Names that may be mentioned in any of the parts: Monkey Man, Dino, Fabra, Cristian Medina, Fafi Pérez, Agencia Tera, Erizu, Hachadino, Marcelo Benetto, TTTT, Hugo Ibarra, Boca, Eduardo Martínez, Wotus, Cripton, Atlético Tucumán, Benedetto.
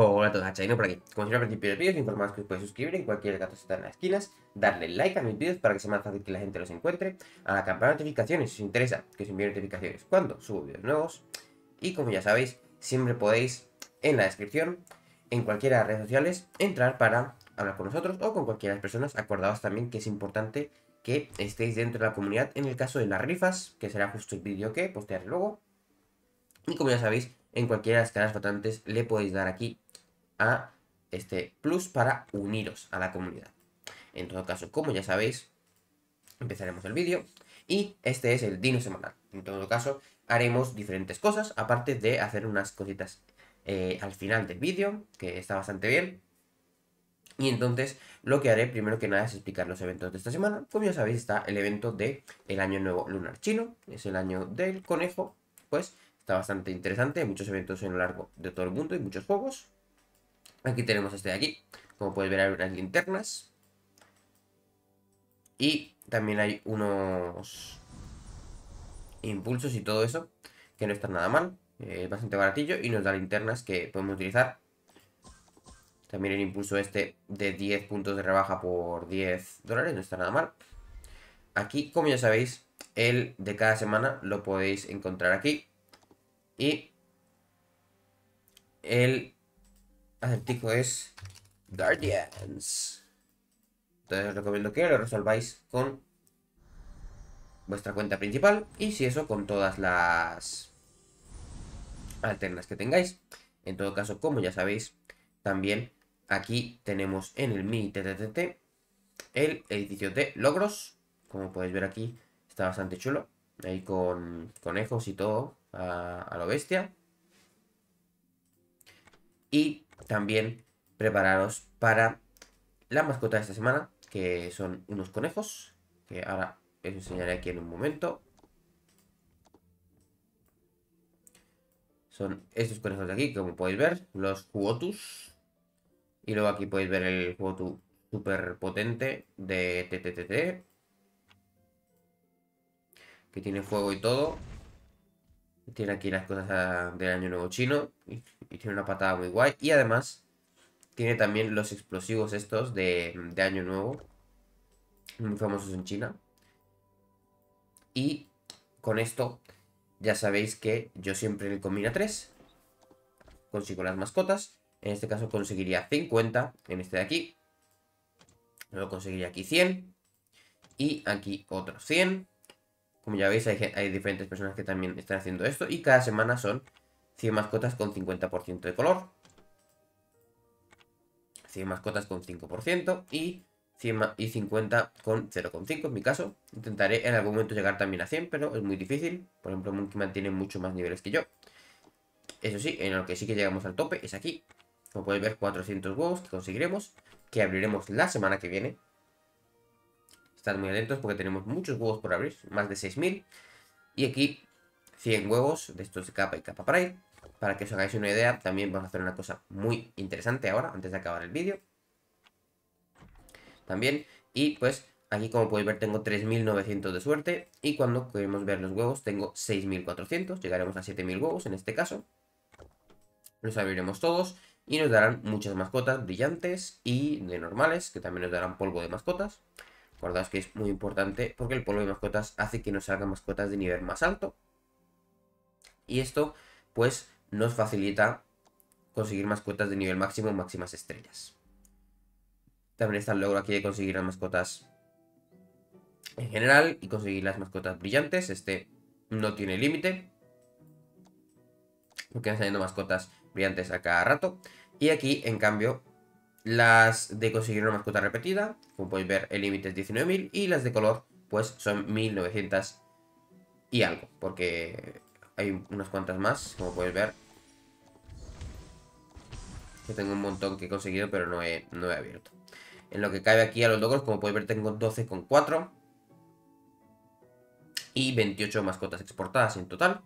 Hola a todos, Hachadino por aquí. Como siempre al principio del vídeo, os informamos que os podéis suscribir en cualquier gato que está en las esquinas, darle like a mis vídeos para que sea más fácil que la gente los encuentre, a la campana de notificaciones si os interesa que os envíen notificaciones cuando subo vídeos nuevos, y como ya sabéis, siempre podéis en la descripción, en cualquiera de las redes sociales, entrar para hablar con nosotros o con cualquiera de las personas. Acordaos también que es importante que estéis dentro de la comunidad en el caso de las rifas, que será justo el vídeo que postearé luego, y como ya sabéis, en cualquiera de las caras flotantes le podéis dar aquí a este plus para uniros a la comunidad. En todo caso, como ya sabéis, empezaremos el vídeo y este es el Dino semanal. En todo caso, haremos diferentes cosas, aparte de hacer unas cositas al final del vídeo, que está bastante bien. Y entonces, lo que haré primero que nada es explicar los eventos de esta semana. Como ya sabéis, está el evento de el Año Nuevo Lunar Chino, es el año del conejo, pues está bastante interesante, muchos eventos en lo largo de todo el mundo y muchos juegos. Aquí tenemos este de aquí, como podéis ver hay unas linternas. Y también hay unos impulsos y todo eso, que no están nada mal. Es bastante baratillo y nos da linternas que podemos utilizar. También el impulso este de 10 puntos de rebaja por $10, no está nada mal. Aquí, como ya sabéis, el de cada semana lo podéis encontrar aquí. Y el acertijo es Guardians. Entonces os recomiendo que lo resolváis con vuestra cuenta principal. Y si eso, con todas las alternas que tengáis. En todo caso, como ya sabéis, también aquí tenemos en el mini TTTT el edificio de logros. Como podéis ver aquí, está bastante chulo. Ahí con conejos y todo a lo bestia. Y también prepararos para la mascota de esta semana, que son unos conejos, que ahora os enseñaré aquí en un momento. Son estos conejos de aquí, como podéis ver, los Wotus. Y luego aquí podéis ver el Wotus super potente de TTTT, que tiene fuego y todo. Tiene aquí las cosas del Año Nuevo Chino y tiene una patada muy guay. Y además tiene también los explosivos estos de Año Nuevo, muy famosos en China. Y con esto ya sabéis que yo siempre en el Combina 3 consigo las mascotas. En este caso conseguiría 50 en este de aquí. Luego conseguiría aquí 100 y aquí otros 100. Como ya veis, hay diferentes personas que también están haciendo esto. Y cada semana son 100 mascotas con 50% de color, 100 mascotas con 5% y 50 con 0,5 en mi caso. Intentaré en algún momento llegar también a 100, pero es muy difícil. Por ejemplo, Monkey Man tiene muchos más niveles que yo. Eso sí, en lo que sí que llegamos al tope es aquí. Como podéis ver, 400 huevos que conseguiremos, que abriremos la semana que viene. Estad muy atentos porque tenemos muchos huevos por abrir, más de 6.000. Y aquí 100 huevos de estos de capa y capa para ir. Para que os hagáis una idea, también vamos a hacer una cosa muy interesante ahora, antes de acabar el vídeo. También, y pues aquí como podéis ver tengo 3.900 de suerte. Y cuando queremos ver los huevos tengo 6.400, llegaremos a 7.000 huevos en este caso. Los abriremos todos y nos darán muchas mascotas brillantes y de normales, que también nos darán polvo de mascotas. Acordaos que es muy importante porque el polvo de mascotas hace que nos salgan mascotas de nivel más alto. Y esto pues nos facilita conseguir mascotas de nivel máximo, máximas estrellas. También está el logro aquí de conseguir las mascotas en general y conseguir las mascotas brillantes. Este no tiene límite, porque van saliendo mascotas brillantes a cada rato. Y aquí en cambio, las de conseguir una mascota repetida, como podéis ver, el límite es 19.000 y las de color pues son 1.900 y algo, porque hay unas cuantas más, como podéis ver. Yo tengo un montón que he conseguido, pero no he abierto. En lo que cabe aquí a los logros, como podéis ver, tengo 12,4 y 28 mascotas exportadas en total.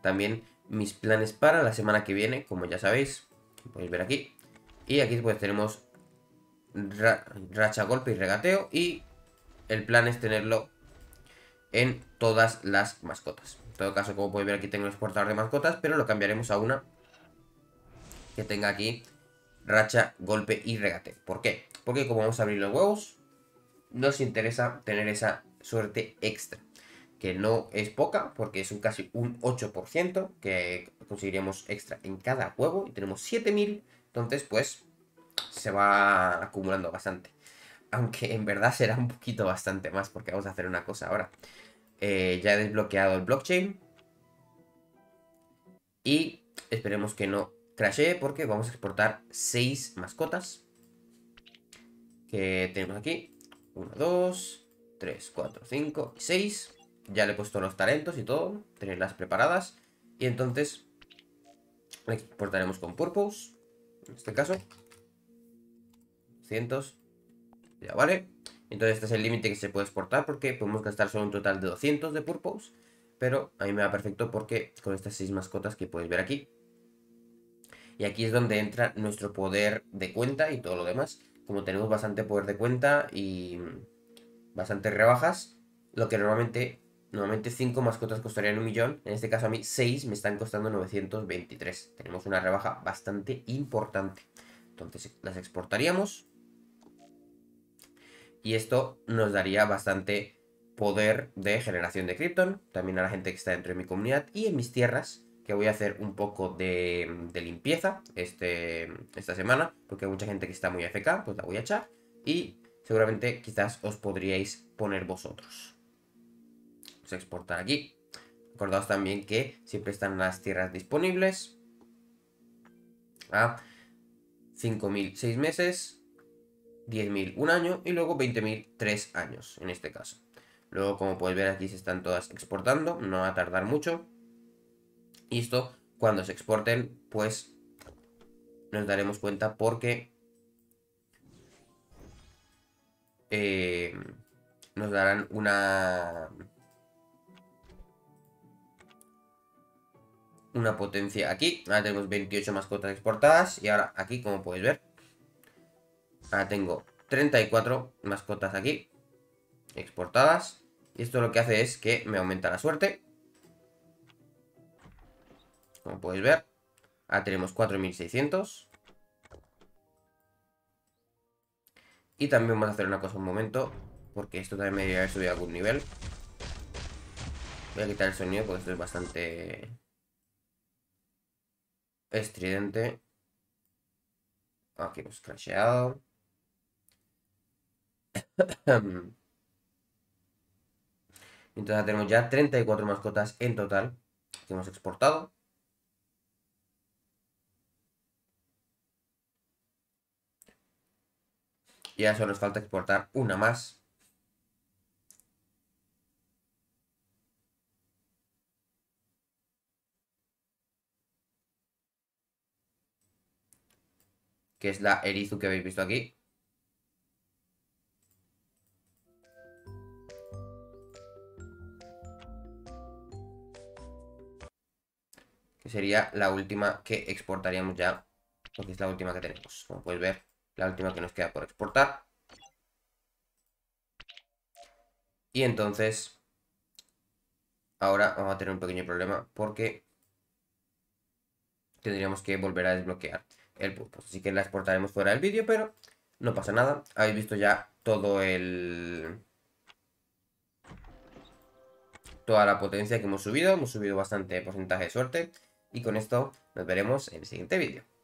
También mis planes para la semana que viene, como ya sabéis, podéis ver aquí. Y aquí pues tenemos racha, golpe y regateo. Y el plan es tenerlo en todas las mascotas. En todo caso, como podéis ver, aquí tengo un exportador de mascotas, pero lo cambiaremos a una que tenga aquí racha, golpe y regate. ¿Por qué? Porque como vamos a abrir los huevos, nos interesa tener esa suerte extra, que no es poca, porque es casi un 8% que conseguiríamos extra en cada huevo, y tenemos 7000, entonces pues se va acumulando bastante. Aunque en verdad será un poquito bastante más, porque vamos a hacer una cosa ahora. Ya he desbloqueado el blockchain. Y esperemos que no crashee, porque vamos a exportar 6 mascotas. Que tenemos aquí. 1, 2, 3, 4, 5 y 6. Ya le he puesto los talentos y todo, tenerlas preparadas. Y entonces exportaremos con Purpose, en este caso. 200. Ya vale. Entonces este es el límite que se puede exportar, porque podemos gastar solo un total de 200 de Purpose. Pero a mí me va perfecto, porque con estas 6 mascotas que podéis ver aquí. Y aquí es donde entra nuestro poder de cuenta y todo lo demás. Como tenemos bastante poder de cuenta y bastantes rebajas, lo que normalmente 5 mascotas costarían 1.000.000. En este caso a mí 6 me están costando 923. Tenemos una rebaja bastante importante. Entonces las exportaríamos. Y esto nos daría bastante poder de generación de Cripton. También a la gente que está dentro de mi comunidad y en mis tierras, que voy a hacer un poco de limpieza esta semana, porque hay mucha gente que está muy AFK, pues la voy a echar. Y seguramente quizás os podríais poner vosotros. Vamos a exportar aquí. Acordaos también que siempre están las tierras disponibles a 5.000 6 meses, 10.000 un año y luego 20.000 3 años en este caso. Luego, como podéis ver, aquí se están todas exportando, no va a tardar mucho. Y esto, cuando se exporten, pues nos daremos cuenta, porque nos darán una potencia aquí. Ahora tenemos 28 mascotas exportadas y ahora aquí, como podéis ver, ahora tengo 34 mascotas aquí exportadas. Y esto lo que hace es que me aumenta la suerte. Como podéis ver, ahora tenemos 4600. Y también vamos a hacer una cosa un momento, porque esto también me debería haber subido a algún nivel. Voy a quitar el sonido, porque esto es bastante estridente. Aquí hemos crasheado. Entonces tenemos ya 34 mascotas en total que hemos exportado. Y ahora solo nos falta exportar una más. Que es la Erizu que habéis visto aquí. Que sería la última que exportaríamos ya, porque es la última que tenemos. Como podéis ver, la última que nos queda por exportar. Y entonces ahora vamos a tener un pequeño problema, porque tendríamos que volver a desbloquear el Purpose. Así que la exportaremos fuera del vídeo, pero no pasa nada. Habéis visto ya toda la potencia que hemos subido bastante porcentaje de suerte. Y con esto nos veremos en el siguiente vídeo.